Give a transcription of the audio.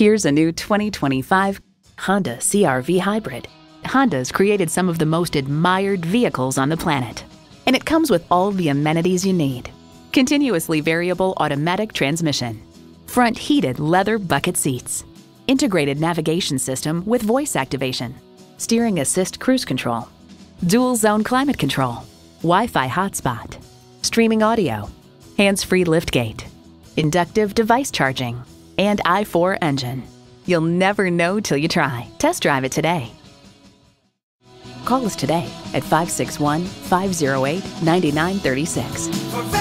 Here's a new 2025 Honda CR-V Hybrid. Honda's created some of the most admired vehicles on the planet, and it comes with all the amenities you need. Continuously variable automatic transmission, front heated leather bucket seats, integrated navigation system with voice activation, steering assist cruise control, dual zone climate control, Wi-Fi hotspot, streaming audio, hands-free liftgate, inductive device charging, and i4 engine. You'll never know till you try. Test drive it today. Call us today at 561-508-9936.